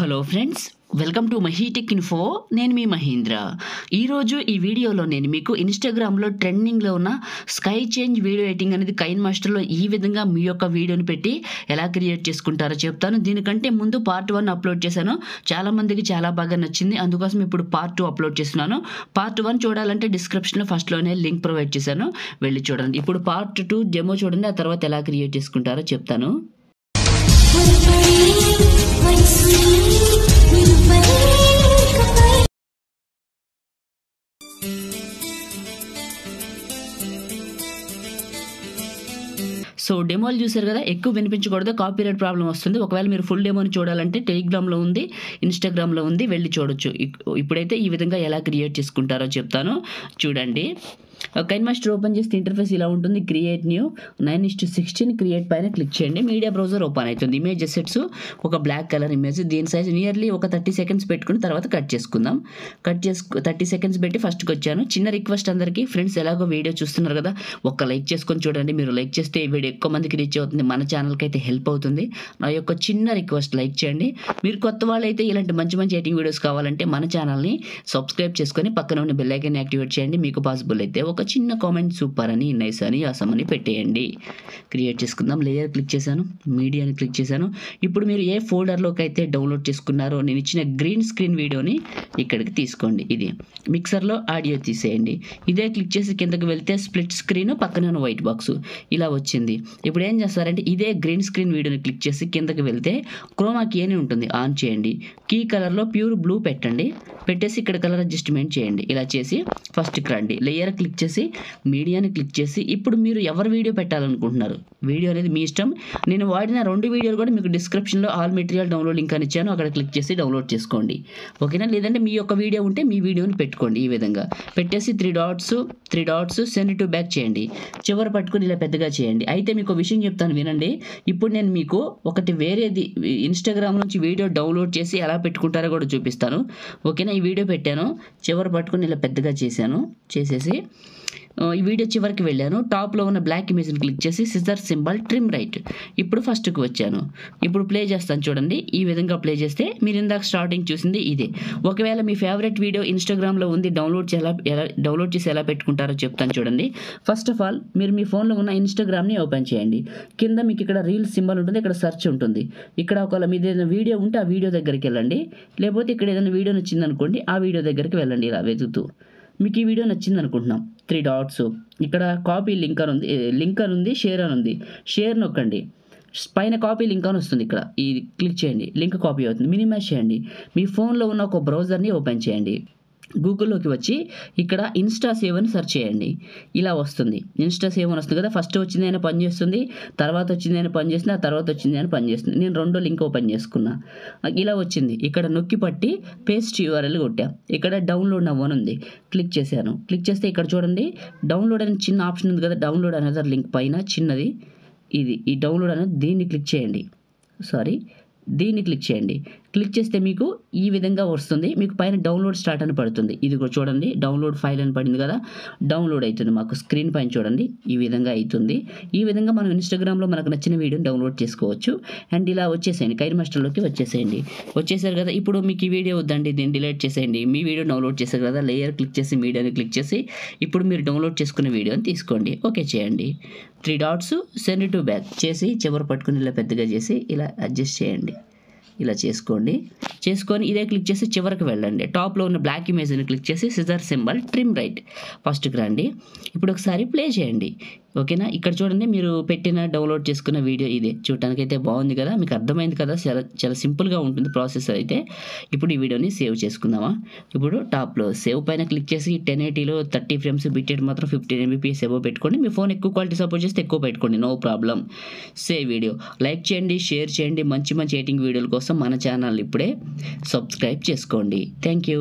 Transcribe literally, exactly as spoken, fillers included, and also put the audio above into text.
Hello friends, welcome to MAHI TECH INFO. Nenu mee Mahindra. Ee roju ee video lo nenu meeku Instagram lo trending lo unna sky change video editing anedi Kinemaster lo ee vidhanga mee yokka video ni petti ela create chesukuntaro cheptanu. Deenikante mundu part one upload chesanu. Chaala mandiki chaala baga nachindi. Andukosam ippudu part two upload chestunnanu. Part one chudalante description lo first lone link provide chesanu. Velli chudandi. Ippudu part two demo chudandi aa tarvata ela create chesukuntaro cheptanu. So demo చూశారు కదా, ఎక్కువ వినిపించకూడదు, copyright problem వస్తుంది. ఒకవేళ మీరు full డెమోని చూడాలంటే Telegram లో ఉంది, Instagram లో ఉంది, వెళ్ళి చూడొచ్చు. ఇప్పుడైతే ఈ విధంగా ఎలా క్రియేట్ చేసుకుంటారో చెప్తాను చూడండి. Kinemaster open చేస్తే ఇంటర్ఫేస్ ఇలా ఉంటుంది. Create new nine is to sixteen create పైన క్లిక్ చేయండి. మీడియా బ్రౌజర్ ఓపెన్ అవుతుంది. ఇమేజ్ సెట్స్ ఒక బ్లాక్ కలర్ ఇమేజ్, దీని సైజ్ నియర్లీ ఒక thirty seconds పెట్టుకుని తర్వాత కట్ చేసుకుందాం. కట్ చేసుకు thirty seconds పెట్టి ఫస్ట్ కి వచ్చాను. చిన్న రిక్వెస్ట్ అందరికి, ఫ్రెండ్స్ ఎలాగో వీడియో చూస్తున్నారు కదా, ఒక్క లైక్ చేసుకొని చూడండి. మీరు లైక్ చేస్తే ఈ వీడియో ఎక్కువ మందికి రీచ్ అవుతుంది, మన ఛానల్ కి అయితే హెల్ప్ అవుతుంది. నా యొక్క చిన్న రిక్వెస్ట్, లైక్ చేయండి. మీరు కొత్త వాళ్ళు అయితే ఇలాంటి మంచి మంచి ఎడిటింగ్ వీడియోస్ కావాలంటే మన ఛానల్ ని సబ్స్క్రైబ్ చేసుకొని పక్కన ఉన్న బెల్ ఐకాన్ యాక్టివేట్ చేయండి. మీకు పాసిబుల్ అయితే ఒక చిన్న కామెంట్ సూపర్ అని, నైస్ అని, ఆసమ్ అని పెట్టేయండి. క్రియేట్ చేసుకుందాం. లేయర్ క్లిక్ చేశాను, మీడియాని క్లిక్ చేశాను. ఇప్పుడు మీరు ఏ ఫోల్డర్లోకి అయితే డౌన్లోడ్ చేసుకున్నారో నేను ఇచ్చిన గ్రీన్ స్క్రీన్ వీడియోని ఇక్కడికి తీసుకోండి. ఇది మిక్సర్లో ఆడియో తీసేయండి. ఇదే క్లిక్ చేసి కిందకి వెళ్తే స్ప్లిట్ స్క్రీన్, పక్కన వైట్ బాక్స్ ఇలా వచ్చింది. ఇప్పుడు ఏం చేస్తారంటే ఇదే గ్రీన్ స్క్రీన్ వీడియోని క్లిక్ చేసి కిందకి వెళ్తే క్రోమా కీ అని ఉంటుంది, ఆన్ చేయండి. కీ కలర్లో ప్యూర్ బ్లూ పెట్టండి. పెట్టేసి ఇక్కడ కలర్ అడ్జస్ట్మెంట్ చేయండి. ఇలా చేసి ఫస్ట్కి రండి. లేయర్ క్లిక్ చేసి మీడియాని క్లిక్ చేసి ఇప్పుడు మీరు ఎవరు వీడియో పెట్టాలనుకుంటున్నారు, వీడియో అనేది మీ ఇష్టం. నేను వాడిన రెండు వీడియోలు కూడా మీకు డిస్క్రిప్షన్లో ఆల్ మెటీరియల్ డౌన్లోడ్ లింక్ అని ఇచ్చాను, అక్కడ క్లిక్ చేసి డౌన్లోడ్ చేసుకోండి. ఓకేనా? లేదంటే మీ యొక్క వీడియో ఉంటే మీ వీడియోని పెట్టుకోండి. ఈ విధంగా పెట్టేసి three dots three dots send to back చేయండి. చివరి పట్టుకుని ఇలా పెద్దగా చేయండి. అయితే మీకు విషయం చెప్తాను వినండి. ఇప్పుడు నేను మీకు ఒకటి వేరేది ఇన్స్టాగ్రామ్ నుంచి వీడియో డౌన్లోడ్ చేసి ఎలా పెట్టుకుంటారో కూడా చూపిస్తాను. ఓకేనా? ఈ వీడియో పెట్టాను, చివరి పట్టుకుని ఇలా పెద్దగా చేశాను. చేసేసి ఈ వీడియో చివరికి వెళ్ళాను. టాప్లో ఉన్న బ్లాక్ ఇమేజ్ని క్లిక్ చేసి సిజర్ సింబల్ ట్రిమ్ రైట్. ఇప్పుడు ఫస్ట్కి వచ్చాను. ఇప్పుడు ప్లే చేస్తాను చూడండి. ఈ విధంగా ప్లే చేస్తే మీరు ఇందాక స్టార్టింగ్ చూసింది ఇదే. ఒకవేళ మీ ఫేవరెట్ వీడియో ఇన్స్టాగ్రామ్లో ఉంది, డౌన్లోడ్ చేసి ఎలా ఎలా డౌన్లోడ్ చేసి ఎలా పెట్టుకుంటారో చెప్తాను చూడండి. ఫస్ట్ ఆఫ్ ఆల్ మీరు మీ ఫోన్లో ఉన్న ఇన్స్టాగ్రామ్ని ఓపెన్ చేయండి. కింద మీకు ఇక్కడ రీల్స్ సింబల్ ఉంటుంది, ఇక్కడ సెర్చ్ ఉంటుంది. ఇక్కడ ఒకవేళ మీది ఏదైనా వీడియో ఉంటే ఆ వీడియో దగ్గరికి వెళ్ళండి. లేకపోతే ఇక్కడ ఏదైనా వీడియో నచ్చిందనుకోండి, ఆ వీడియో దగ్గరికి వెళ్ళండి. ఇలా వెతుకుతూ మీకు ఈ వీడియో నచ్చింది అనుకుంటున్నాం. త్రీ డాట్స్ ఇక్కడ కాపీ లింక్ అని ఉంది, లింక్ అని ఉంది, షేర్ అని ఉంది. షేర్ నొక్కండి, పైన కాపీ లింక్ అని వస్తుంది. ఇక్కడ ఇది క్లిక్ చేయండి, లింక్ కాపీ అవుతుంది. మినిమైజ్ చేయండి. మీ ఫోన్లో ఉన్న ఒక బ్రౌజర్ని ఓపెన్ చేయండి. గూగుల్లోకి వచ్చి ఇక్కడ ఇన్స్టా సేవ్ అని సెర్చ్ చేయండి. ఇలా వస్తుంది. ఇన్స్టా సేవ్ అని వస్తుంది కదా, ఫస్ట్ వచ్చింది అయినా పని చేస్తుంది, తర్వాత వచ్చింది అయినా పని చేస్తుంది, ఆ తర్వాత వచ్చింది అయినా పని చేస్తుంది. నేను రెండో లింక్ ఓపెన్ చేసుకున్నా, ఇలా వచ్చింది. ఇక్కడ నొక్కి పట్టి పేస్ట్ యూఆర్ఎల్ కొట్టాం. ఇక్కడ డౌన్లోడ్ నవ్వని ఉంది, క్లిక్ చేశాను. క్లిక్ చేస్తే ఇక్కడ చూడండి డౌన్లోడ్ అనే చిన్న ఆప్షన్ ఉంది కదా, డౌన్లోడ్ అనదర్ లింక్ పైన చిన్నది ఇది, ఈ డౌన్లోడ్ అనేది దీన్ని క్లిక్ చేయండి. సారీ దీన్ని క్లిక్ చేయండి. క్లిక్ చేస్తే మీకు ఈ విధంగా వస్తుంది. మీకు పైన డౌన్లోడ్ స్టార్ట్ అని పడుతుంది. ఇది కూడా చూడండి, డౌన్లోడ్ ఫైల్ అని పడింది కదా, డౌన్లోడ్ అవుతుంది. మాకు స్క్రీన్ పైన చూడండి ఈ విధంగా అవుతుంది. ఈ విధంగా మనం ఇన్స్టాగ్రామ్లో మనకు నచ్చిన వీడియోని డౌన్లోడ్ చేసుకోవచ్చు. అండ్ ఇలా వచ్చేసేయండి, కైర్మాస్టర్లోకి వచ్చేసేయండి. వచ్చేసారు కదా, ఇప్పుడు మీకు ఈ వీడియో వద్దండి, దీన్ని డిలీట్ చేసేయండి. మీ వీడియో డౌన్లోడ్ చేశారు కదా, లేయర్ క్లిక్ చేసి మీడియాని క్లిక్ చేసి ఇప్పుడు మీరు డౌన్లోడ్ చేసుకునే వీడియోని తీసుకోండి. ఓకే చేయండి. Three dots send to back చేసి చివరి పట్టుకుని ఇలా పెద్దగా చేసి ఇలా అడ్జస్ట్ చేయండి. ఇలా చేసుకోండి. చేసుకొని ఇదే క్లిక్ చేసి చివరికి వెళ్ళండి. టాప్లో ఉన్న బ్లాక్ ఇమేజ్ని క్లిక్ చేసి సిజర్ సింబల్ ట్రిమ్ రైట్ ఫస్ట్కి రండి. ఇప్పుడు ఒకసారి ప్లే చేయండి. ఓకేనా? ఇక్కడ చూడండి మీరు పెట్టిన డౌన్లోడ్ చేసుకున్న వీడియో ఇదే. చూడటానికి అయితే బాగుంది కదా, మీకు అర్థమైంది కదా, చాలా చాలా సింపుల్గా ఉంటుంది ప్రాసెస్ అయితే. ఇప్పుడు ఈ వీడియోని సేవ్ చేసుకుందామా? ఇప్పుడు టాప్లో సేవ్ పైన క్లిక్ చేసి టెన్ ఎయిటీలో థర్టీ ఫ్రేమ్స్ బిట్రేట్ మాత్రం ఫిఫ్టీన్ ఎంబీపీఎస్ అబోవ్ పెట్టుకోండి. మీ ఫోన్ ఎక్కువ క్వాలిటీ సపోర్ట్ చేస్తే ఎక్కువ పెట్టుకోండి, no problem. Save video, like చేయండి, షేర్ చేయండి. మంచి మంచి ఎడిటింగ్ వీడియోల కోసం మన ఛానల్ ఇప్పుడే సబ్స్క్రైబ్ చేసుకోండి. Thank you.